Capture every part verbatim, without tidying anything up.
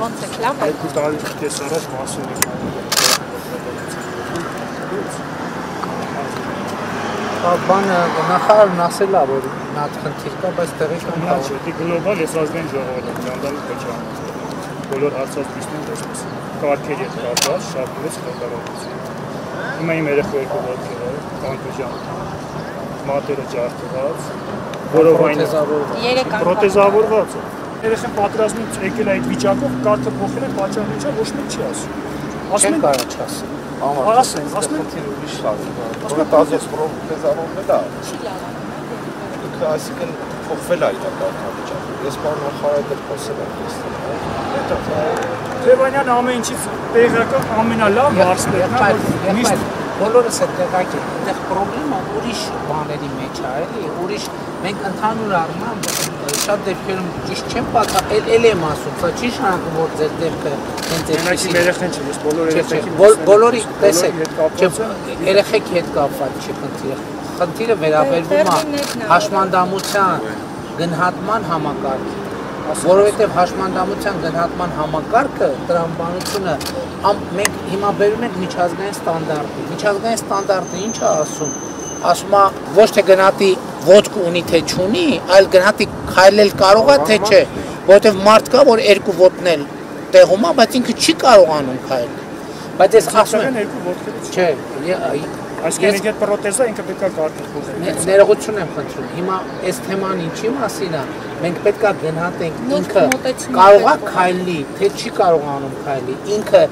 Monte Clapa. Ai cu tali de sărăci masuri. Բանը նախար նասել է որ նա խնդիր կա, բայց տեղի չունի։ Չէ, գլոբալ ես ազգային ժողովուրդ դանդալի կճանաչում։ Բոլոր հարցած դիսկին դեպս։ Կարգեր հետ կապված շատ մեծ խնդիրներ։ Հիմա իմ երեխեքով ոտքերը կանգնջան։ Մատերը ջարդված, որովայն պրոթեզավորված է։ Երեխան պատրաստվում եկել այդ վիճակով կարգը փոխել է, պատճառը ի՞նչ է, ոչ մի չի ասում։ Ասում են չի ասում։ Asta e, asta e motivul mișcării. Asta e taza despropulizarea medală. Că așa că o felai de data aceasta. Este un oarecare de posibil. Trebuie să ne amintim pe care am minălat mars pe care mișcăm. Bolor se trece. De problema uriș baneri meciari, uriș mențanul armă. Շատ դեպքերում ճիշտ չեմ պատահել, էլ էլ եմ ասում, սա ճիշտ հանգում որ ձեր դեպքը հենց էլի։ Մենք երեխան չենք, ես բոլոր երեխեքին։ Բոլորի տեսեք, երեխեքի հետ կապված չի խնդիրը։ Խնդիրը վերաբերվում է հաշմանդամության գնահատման համակարգին, որովհետև հաշմանդամության գնահատման համակարգը տրամաբանությունը մենք հիմա բերում ենք միջազգային ստանդարտի։ Միջազգային ստանդարտը ինչ է ասում։ Ասում է ոչ թե գնահատի ոտք ունի թե չունի, այլ գնահատի քայլել կարող է թե չէ, որովհետև մարդ կա, որ երկու ոտքն էլ տեղում է, բայց ինքը չի կարողանում քայլել։ Բայց ես ասում եմ երկու ոտքերից։ Չէ, այսինքն այդ պրոթեզը ինքը պետք է կարգավորվի։ Ներողություն եմ խնդրում։ Հիմա այս թեման ինչի մասին է։ Մենք պետք է գնահատենք ինքը կարող է քայլի, թե չի կարողանում քայլի, ինքը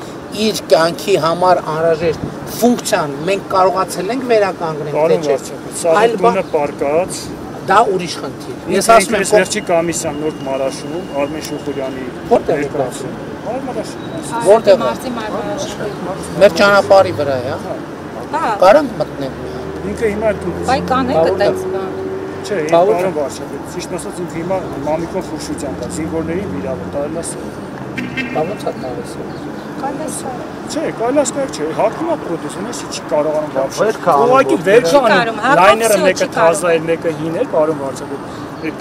իր կյանքի համար անհրաժեշտ ֆունկցիան մենք կարողացել ենք վերականգնել, թե չէ։ Այլ բանը պարկած դա ուրիշ խնդիր։ Ես ասում եմ վերջի կամիսիան նոր Մարաշում Արմեն Շուխուրյանի ներկայացում։ Որտեղ է Մարզի Մարաշում։ Մեր ճանապարհի վրա է, հա։ Կարանք մտնենք։ Ինքը հիմա դուք։ Բայ կանեք այդպես բան։ Չէ, բարոն Վարշավից։ Ճիշտ ասած ինքը հիմա մամիկոն խոշության կա, զինվորներին վիրավորտալն է սա։ Բավոց է տալիս։ Կալասը։ Չէ, կալասը չէ, հակումա պրոդուսն է, չի կարողանում բավարարել։ Ուղղակի վերջանում, լայները մեկը թազա էր, մեկը հին էր, բարոն Վարչապետ։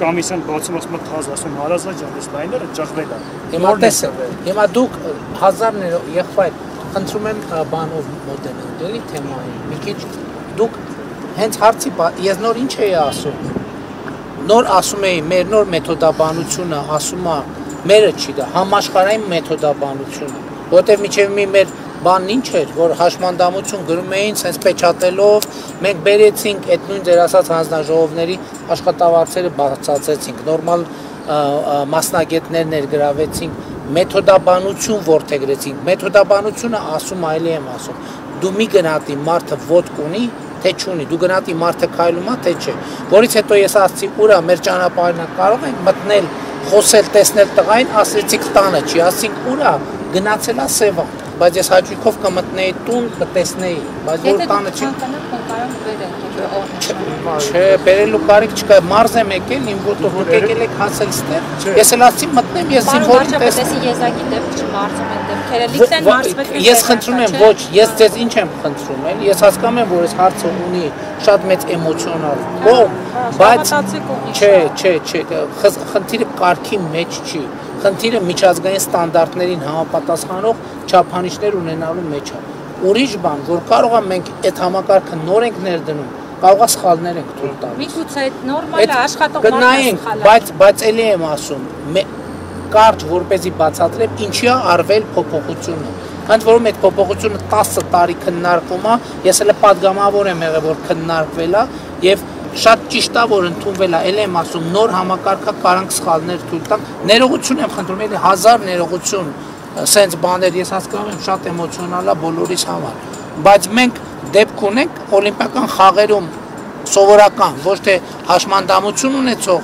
Կամիսիան բացում ասում է թազա, ասում հարազատ ջան, այս լայները ճղվել է։ Հիմա տեսեք, հիմա դուք հազարներ եղբայր, խնդրում եմ բանով մոդել ընդելի թեմային։ Մի քիչ դուք հենց հարցի ես նոր ինչ էի ասում։ Նոր ասում էի, մեր նոր մեթոդաբանությունը ասում է, մերը չի դա, համաշխարհային մեթոդաբանությունը։ Որտեղ միջև մի մեր բանն ինչ էր, որ հաշմանդամություն գրում էին սենց պեչատելով, մենք բերեցինք այդ նույն ձեր ասած հանձնաժողովների աշխատավարձերը բացացեցինք, նորմալ մասնագետներ ներգրավեցինք, մեթոդաբանություն որդեգրեցինք, մեթոդաբանությունը ասում այլի եմ ասում, դու մի գնահատի մարդը ոտք ունի, թե չունի, դու գնահատի մարդը քայլում է, թե չէ, որից հետո ես ասացի ուրա մեր ճանապարհին կարող ենք մտնել, խոսել, տեսնել տղային, ասացիք տանը չի, ասացինք ուրա գնացել է Սևան, բայց ես հաճույքով կմտնեի տուն, կտեսնեի, բայց որ տանը չի։ Չէ, բերելու կարիք չկա, մարզ եմ եկել, իմ ոտով դուք եկել եք հասել ստեղ։ Ես էլ ասացի մտնեմ, ես զինվորին տեսնեմ։ Ես խնդրում եմ, ոչ, ես ձեզ ինչ եմ խնդրում, ես հասկանում եմ, որ այս հարցը ունի շատ մեծ էմոցիոնալ կողմ, բայց չէ, չէ, չէ, խնդիրը կարգի մեջ չի, խնդիրը միջազգային ստանդարտներին համապատասխանող չափանիշներ ունենալու մեջ է։ Ուրիշ բան, որ կարող է մենք այդ համակարգը նոր ենք ներդնում, կարող է սխալներ ենք թույլ տալիս։ Միգուցե այդ նորմալը աշխատող մարդը սխալ է։ Բայց էլի եմ ասում, կարճ որպեսզի բացատրեմ, ինչի է արվել փոփոխությունը։ Ընդ որում այդ փոփոխությունը տասը տարի քննարկվում է, ես էլ պատգամավոր եմ եղել, որ քննարկվել է եւ շատ ճիշտ է, որ ընդունվել է, էլ եմ ասում, նոր համակարգը կարող ենք սխալներ թույլ տանք։ Ներողություն եմ խնդրում, էլի հազար ներողություն, սենց բաներ ես հասկանում եմ, շատ էմոցիոնալ է բոլորիս համար։ Բայց մենք դեպք ունենք օլիմպիական խաղերում սովորական, ոչ թե հաշմանդամություն ունեցող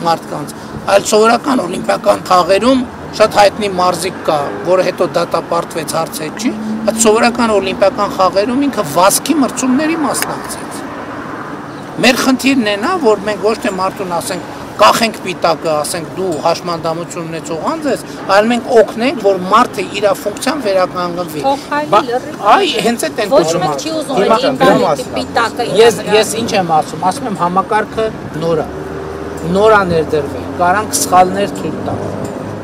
մարդկանց, այլ սովորական օլիմպիական խաղերում շատ հայտնի մարզիկ կա, որը հետո դատապարտվեց հարց հետ չի, այդ սովորական օլիմպիական խաղերում ինքը վազքի մրցումների մասնակցեց։ Մեր խնդիրն է նա, որ մենք ոչ թե մարդուն ասենք կախենք պիտակը, ասենք դու հաշմանդամություն ունեցող անձ ես, այլ մենք օգնենք, որ մարդը իր ֆունկցիան վերականգնվի։ Այ հենց այդ են դժվարը։ Ես ինչ եմ ասում, ասում եմ համակարգը նոր է, նոր է ներդրվել, կարանք սխալներ թույլ տանք։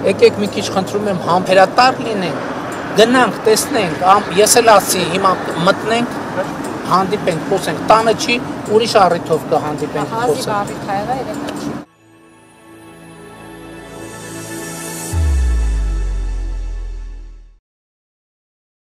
Եկեք մի քիչ խնդրում եմ համբերատար լինենք, գնանք, տեսնենք, ես էլ ասի, հիմա մտնենք, հանդիպենք, խոսենք, տանը չի, ուրիշ առիթով կհանդիպենք, խոսենք։